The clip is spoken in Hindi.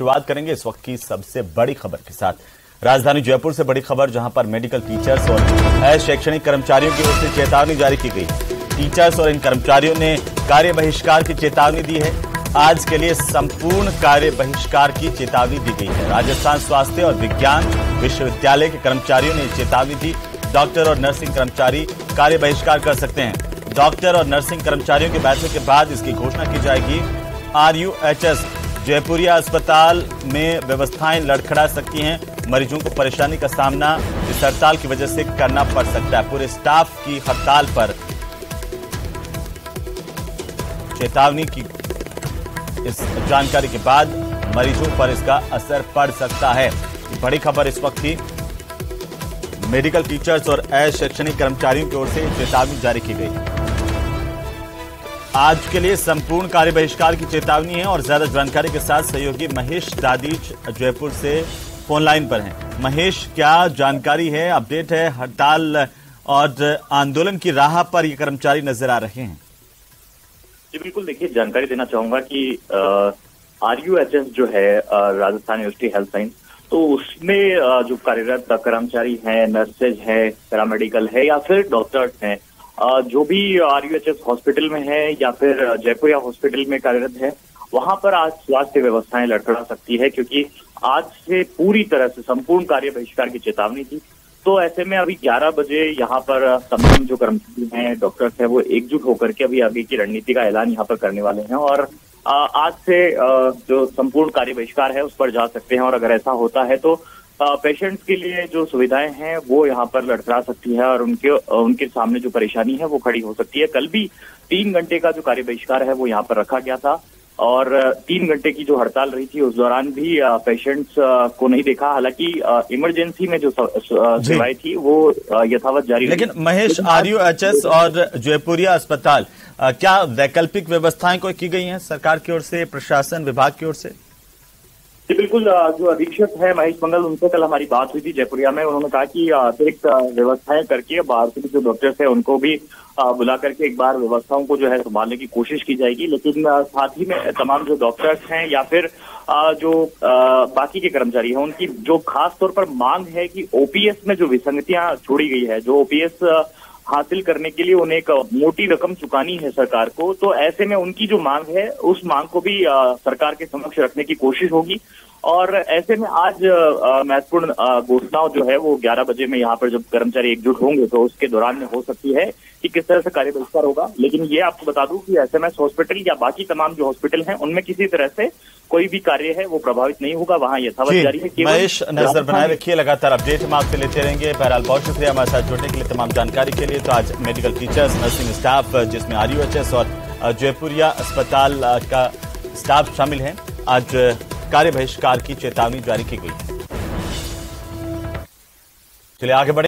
शुरुआत करेंगे इस वक्त की सबसे बड़ी खबर के साथ। राजधानी जयपुर से बड़ी खबर, जहां पर मेडिकल टीचर्स और अशैक्षणिक कर्मचारियों की ओर से चेतावनी जारी की गई। टीचर्स और इन कर्मचारियों ने कार्य बहिष्कार की चेतावनी दी है। आज के लिए संपूर्ण कार्य बहिष्कार की चेतावनी दी गई है। राजस्थान स्वास्थ्य और विज्ञान विश्वविद्यालय के कर्मचारियों ने चेतावनी दी। डॉक्टर और नर्सिंग कर्मचारी कार्य बहिष्कार कर सकते हैं। डॉक्टर और नर्सिंग कर्मचारियों के बैठक के बाद इसकी घोषणा की जाएगी। RUHS जयपुरिया अस्पताल में व्यवस्थाएं लड़खड़ा सकती हैं। मरीजों को परेशानी का सामना इस हड़ताल की वजह से करना पड़ सकता है। पूरे स्टाफ की हड़ताल पर चेतावनी की इस जानकारी के बाद मरीजों पर इसका असर पड़ सकता है। बड़ी खबर इस वक्त की, मेडिकल टीचर्स और अशैक्षणिक कर्मचारियों की ओर से चेतावनी जारी की गई। आज के लिए संपूर्ण कार्य बहिष्कार की चेतावनी है और ज्यादा जानकारी के साथ सहयोगी महेश दादीच जयपुर से फोन लाइन पर हैं। महेश, क्या जानकारी है, अपडेट है हड़ताल और आंदोलन की राह पर ये कर्मचारी नजर आ रहे हैं? जी बिल्कुल, देखिए जानकारी देना चाहूंगा कि RUHS जो है राजस्थान यूनिवर्सिटी हेल्थ साइंस, तो उसमें जो कार्यरत कर्मचारी हैं, नर्सेज हैं, पैरामेडिकल है या फिर डॉक्टर्स हैं, जो भी RUHS हॉस्पिटल में है या फिर जयपुरिया हॉस्पिटल में कार्यरत है, वहां पर आज स्वास्थ्य व्यवस्थाएं लड़खड़ा सकती है, क्योंकि आज से पूरी तरह से संपूर्ण कार्य बहिष्कार की चेतावनी थी। तो ऐसे में अभी 11 बजे यहाँ पर तमाम जो कर्मचारी हैं, डॉक्टर्स हैं, वो एकजुट होकर के अभी आगे की रणनीति का ऐलान यहाँ पर करने वाले हैं और आज से जो संपूर्ण कार्य बहिष्कार है उस पर जा सकते हैं। और अगर ऐसा होता है तो पेशेंट्स के लिए जो सुविधाएं हैं वो यहाँ पर लड़खड़ा सकती है और उनके सामने जो परेशानी है वो खड़ी हो सकती है। कल भी 3 घंटे का जो कार्य बहिष्कार है वो यहाँ पर रखा गया था और 3 घंटे की जो हड़ताल रही थी उस दौरान भी पेशेंट्स को नहीं देखा। हालांकि इमरजेंसी में जो सेवाएं थी वो यथावत जारी, लेकिन महेश RUHS और जयपुरिया अस्पताल, क्या वैकल्पिक व्यवस्थाएं कोई की गई हैं सरकार की ओर से, प्रशासन विभाग की ओर से? जी बिल्कुल, जो अधीक्षक है महेश मंगल, उनसे कल हमारी बात हुई थी जयपुरिया में। उन्होंने कहा कि अतिरिक्त व्यवस्थाएं करके बाहर के जो डॉक्टर्स हैं उनको भी बुला करके एक बार व्यवस्थाओं को जो है संभालने की कोशिश की जाएगी, लेकिन साथ ही में तमाम जो डॉक्टर्स हैं या फिर जो बाकी के कर्मचारी हैं उनकी जो खास तौर पर मांग है कि OPS में जो विसंगतियां छोड़ी गई है, जो OPS हासिल करने के लिए उन्हें एक मोटी रकम चुकानी है सरकार को, तो ऐसे में उनकी जो मांग है उस मांग को भी सरकार के समक्ष रखने की कोशिश होगी। और ऐसे में आज महत्वपूर्ण घोषणाओं जो है वो 11 बजे में यहाँ पर जब कर्मचारी एकजुट होंगे तो उसके दौरान में हो सकती है कि किस तरह से कार्य बहिष्कार होगा। लेकिन ये आपको बता दूं कि SMS हॉस्पिटल या बाकी तमाम जो हॉस्पिटल हैं उनमें किसी तरह से कोई भी कार्य है वो प्रभावित नहीं होगा, वहाँ यथावत जारी है। महेश, नजर बनाए रखिए, लगातार अपडेट हम आपसे लेते रहेंगे। बहरहाल बहुत शुक्रिया हमारे साथ जुड़ने के लिए, तमाम जानकारी के लिए। तो आज मेडिकल टीचर्स, नर्सिंग स्टाफ जिसमें RUHS और जयपुरिया अस्पताल का स्टाफ शामिल है, आज कार्य बहिष्कार की चेतावनी जारी की गई है। चलिए आगे बढ़े।